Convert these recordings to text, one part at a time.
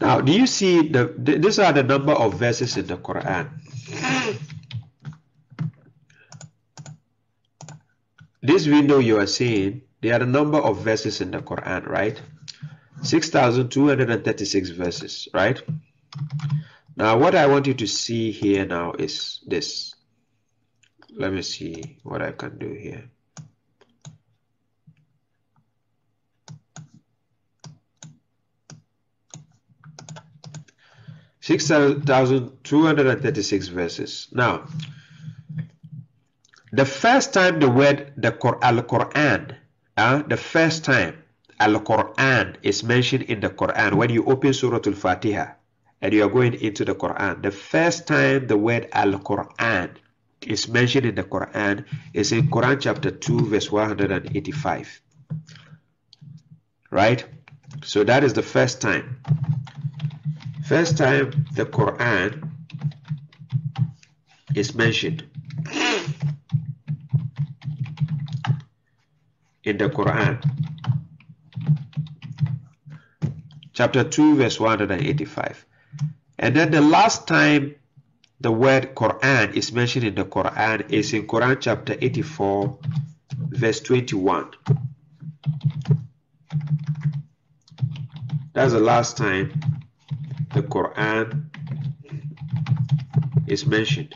Now, do you see these are the number of verses in the Quran? This window you are seeing, there are a number of verses in the Quran, right? 6,236 verses, right? Now, what I want you to see here now is this. Let me see what I can do here. Six thousand 236 verses. Now, the first time the word Al-Qur'an, the first time Al-Qur'an is mentioned in the Quran, when you open Surah Al-Fatiha and you are going into the Quran, the first time the word Al-Qur'an is mentioned in the Quran is in Quran chapter 2 verse 185. Right? So that is the first time. First time the Quran is mentioned in the Quran. Chapter 2 verse 185. And then the last time the word Quran is mentioned in the Quran is in Quran chapter 84 verse 21. That's the last time the Quran is mentioned.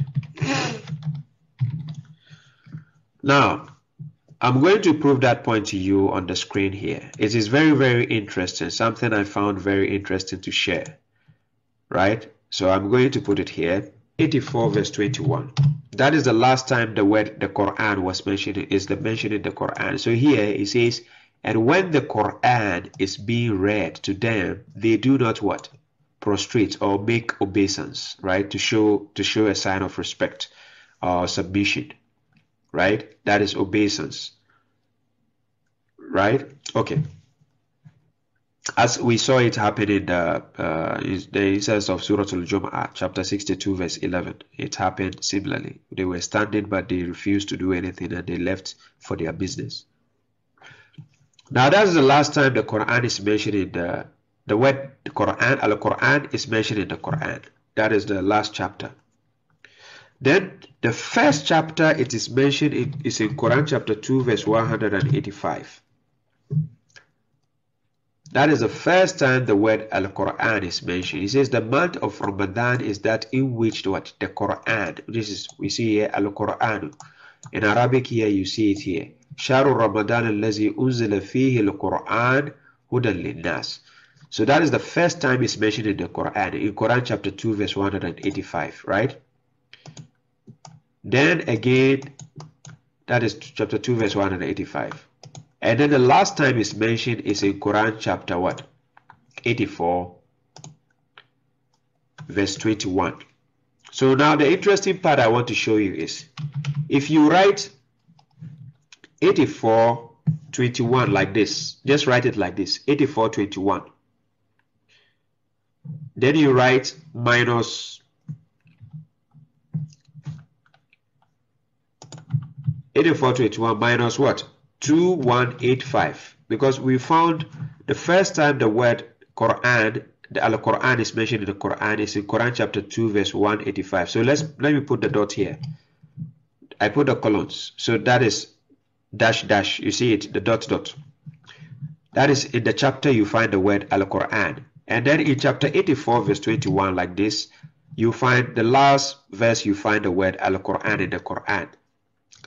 Now, I'm going to prove that point to you on the screen here. It is very, very interesting, something I found very interesting to share, right? So I'm going to put it here, 84 verse 21. That is the last time the word the Quran was mentioned, is the mention in the Quran. So here it says, and when the Quran is being read to them, they do not what? Prostrate or make obeisance, right? To show a sign of respect or submission, right? That is obeisance, right? Okay. As we saw it happen in the instance of Surah Al-Jumu'ah, chapter 62, verse 11, it happened similarly. They were standing, but they refused to do anything, and they left for their business. Now, that's the last time the Quran is mentioned in the word Al-Qur'an is mentioned in the Quran. That is the last chapter. Then the first chapter it is mentioned, it is in Quran chapter 2 verse 185. That is the first time the word Al-Qur'an is mentioned. It says the month of Ramadan is that in which what? The Quran. This is, we see here Al-Qur'an. In Arabic here you see it here. Sharu Ramadan allazi unzila fihi al-Qur'an hudan lin-nas. So that is the first time it's mentioned in the Quran, in Quran chapter 2 verse 185, right? Then again, that is chapter 2 verse 185. And then the last time it's mentioned is in Quran chapter what? 84 verse 21. So now the interesting part I want to show you is, if you write 84:21 like this, just write it like this, 84:21. Then you write minus 84:21 minus what? 2185. Because we found the first time the word Quran, the Al-Quran is mentioned in the Quran is in Quran chapter 2 verse 185. So let me put the dot here. I put the colons. So that is dash dash. You see it, the dot dot. That is in the chapter you find the word Al-Quran. And then in chapter 84 verse 21 like this, you find the last verse, you find the word Al-Qur'an in the Quran.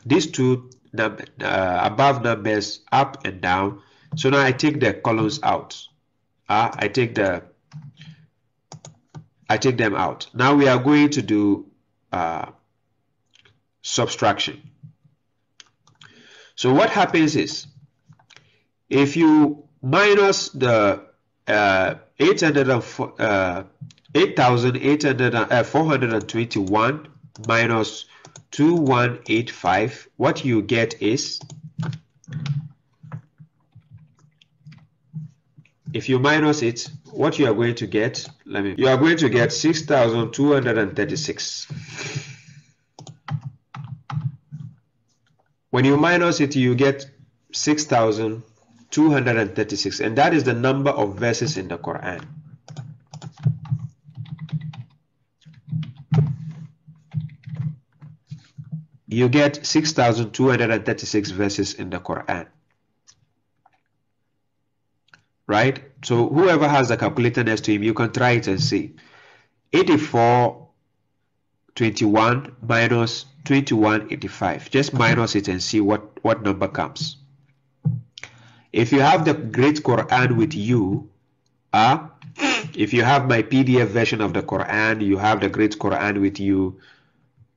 These two above numbers up and down. So now I take the columns out. I take them out. Now we are going to do subtraction. So what happens is, if you minus the 8,421 minus 2185, what you get is, if you minus it, what you are going to get, you are going to get 6,236. When you minus it, you get 6,236, and that is the number of verses in the Quran. you get 6,236 verses in the Quran. Right? So whoever has a calculator next to him, you can try it and see. 8421 minus 2185. Just minus it and see what number comes. If you have the Great Quran with you, if you have my PDF version of the Quran, you have the Great Quran with you,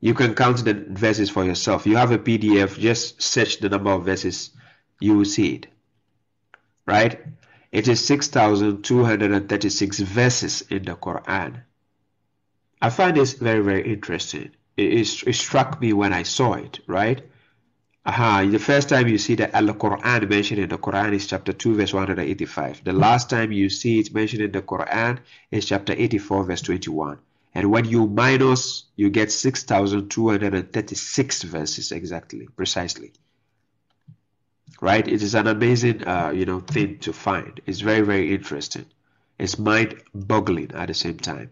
you can count the verses for yourself. You have a PDF, just search the number of verses, you will see it. Right? It is 6,236 verses in the Quran. I find this very, very interesting. It struck me when I saw it, right? The first time you see the Al-Qur'an mentioned in the Quran is chapter 2 verse 185. The last time you see it mentioned in the Quran is chapter 84 verse 21. And when you minus, you get 6,236 verses exactly, precisely. Right? It is an amazing thing to find. It's very, very interesting. It's mind-boggling at the same time.